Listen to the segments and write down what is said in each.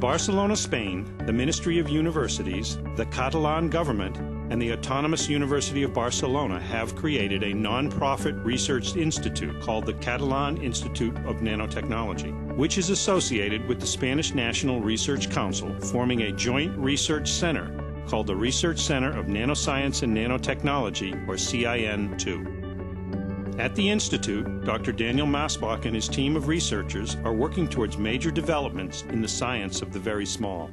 Barcelona, Spain, the Ministry of Universities, the Catalan government, and the Autonomous University of Barcelona have created a non-profit research institute called the Catalan Institute of Nanotechnology, which is associated with the Spanish National Research Council, forming a joint research center called the Research Center of Nanoscience and Nanotechnology, or CIN2. At the Institute, Dr. Daniel Maspoch and his team of researchers are working towards major developments in the science of the very small.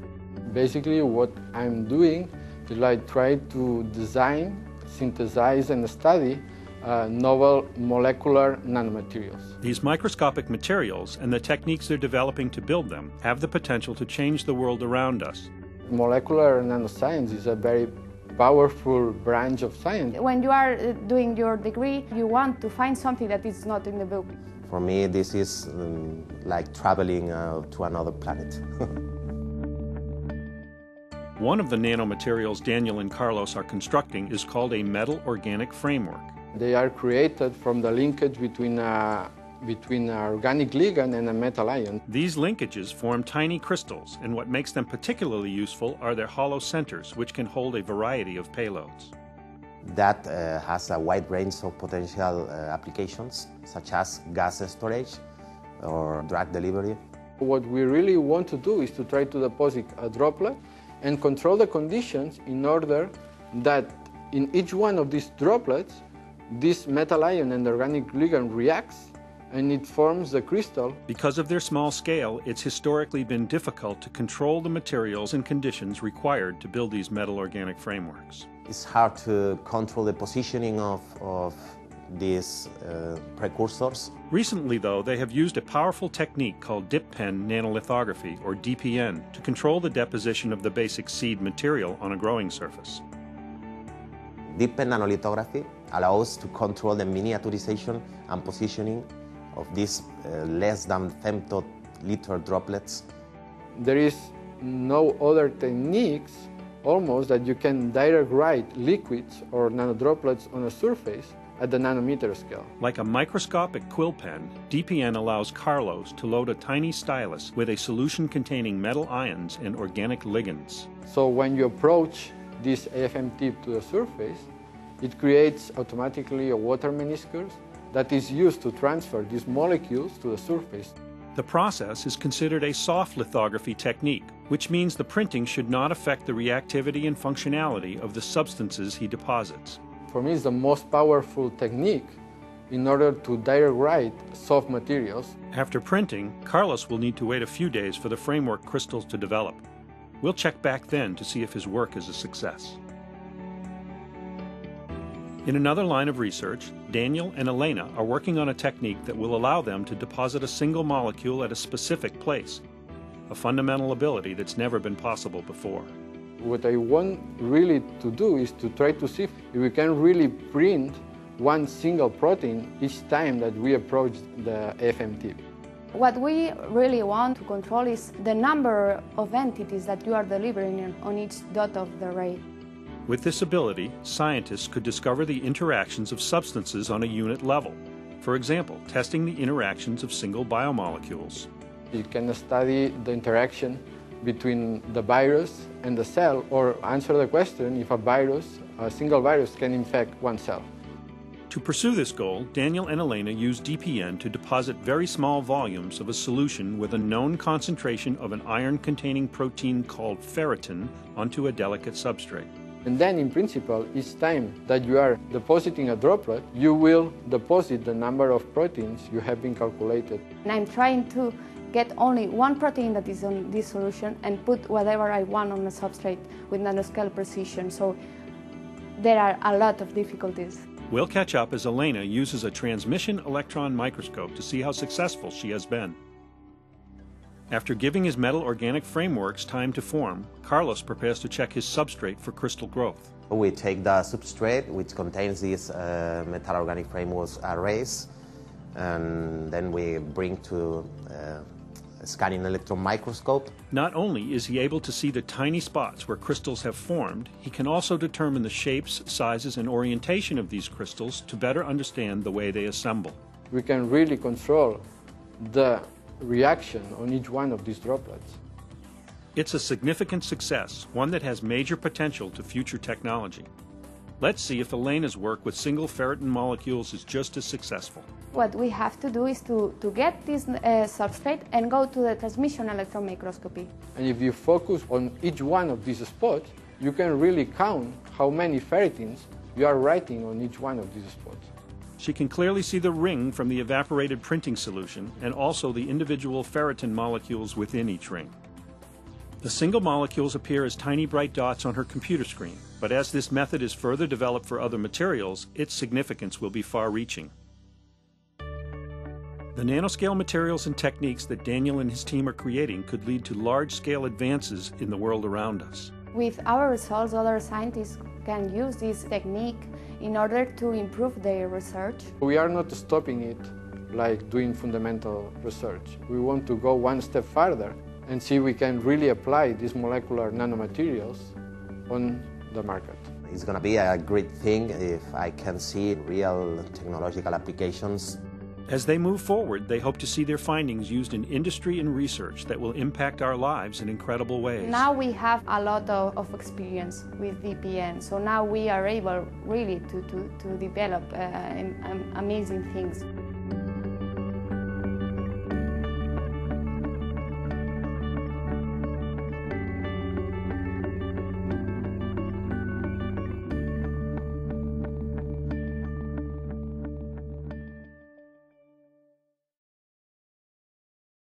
Basically, what I'm doing is I try to design, synthesize, and study novel molecular nanomaterials. These microscopic materials and the techniques they're developing to build them have the potential to change the world around us. Molecular nanoscience is a very powerful branch of science. When you are doing your degree, you want to find something that is not in the book. For me, this is like traveling to another planet. One of the nanomaterials Daniel and Carlos are constructing is called a metal organic framework. They are created from the linkage between an organic ligand and a metal ion. These linkages form tiny crystals, and what makes them particularly useful are their hollow centers, which can hold a variety of payloads. That has a wide range of potential applications, such as gas storage or drug delivery. What we really want to do is to try to deposit a droplet and control the conditions in order that in each one of these droplets, this metal ion and organic ligand reacts and it forms the crystal. Because of their small scale, it's historically been difficult to control the materials and conditions required to build these metal organic frameworks. It's hard to control the positioning of these precursors. Recently, though, they have used a powerful technique called dip pen nanolithography, or DPN, to control the deposition of the basic seed material on a growing surface. Dip pen nanolithography allows to control the miniaturization and positioning of these less than femtoliter droplets. There is no other techniques almost that you can direct write liquids or nanodroplets on a surface at the nanometer scale. Like a microscopic quill pen, DPN allows Carlos to load a tiny stylus with a solution containing metal ions and organic ligands. So when you approach this AFM tip to the surface, it creates automatically a water meniscus that is used to transfer these molecules to the surface. The process is considered a soft lithography technique, which means the printing should not affect the reactivity and functionality of the substances he deposits. For me, it's the most powerful technique in order to direct write soft materials. After printing, Carlos will need to wait a few days for the framework crystals to develop. We'll check back then to see if his work is a success. In another line of research, Daniel and Elena are working on a technique that will allow them to deposit a single molecule at a specific place, a fundamental ability that's never been possible before. What I want really to do is to try to see if we can really print one single protein each time that we approach the AFM tip. What we really want to control is the number of entities that you are delivering on each dot of the array. With this ability, scientists could discover the interactions of substances on a unit level. For example, testing the interactions of single biomolecules. You can study the interaction between the virus and the cell, or answer the question if a single virus can infect one cell. To pursue this goal, Daniel and Elena use DPN to deposit very small volumes of a solution with a known concentration of an iron-containing protein called ferritin onto a delicate substrate. And then, in principle, each time that you are depositing a droplet, you will deposit the number of proteins you have been calculated. And I'm trying to get only one protein that is on this solution and put whatever I want on the substrate with nanoscale precision. So there are a lot of difficulties. We'll catch up as Elena uses a transmission electron microscope to see how successful she has been. After giving his metal organic frameworks time to form, Carlos prepares to check his substrate for crystal growth. We take the substrate, which contains these metal organic frameworks arrays, and then we bring to a scanning electron microscope. Not only is he able to see the tiny spots where crystals have formed, he can also determine the shapes, sizes, and orientation of these crystals to better understand the way they assemble. We can really control the reaction on each one of these droplets. It's a significant success, one that has major potential to future technology. Let's see if Elena's work with single ferritin molecules is just as successful. What we have to do is to get this substrate and go to the transmission electron microscopy. And if you focus on each one of these spots, you can really count how many ferritins you are writing on each one of these spots. She can clearly see the ring from the evaporated printing solution and also the individual ferritin molecules within each ring. The single molecules appear as tiny bright dots on her computer screen, but as this method is further developed for other materials, its significance will be far-reaching. The nanoscale materials and techniques that Daniel and his team are creating could lead to large-scale advances in the world around us. With our results, other scientists can use this technique in order to improve their research. We are not stopping it like doing fundamental research. We want to go one step further and see if we can really apply these molecular nanomaterials on the market. It's going to be a great thing if I can see real technological applications. As they move forward, they hope to see their findings used in industry and research that will impact our lives in incredible ways. Now we have a lot of experience with DPN, so now we are able really to develop amazing things.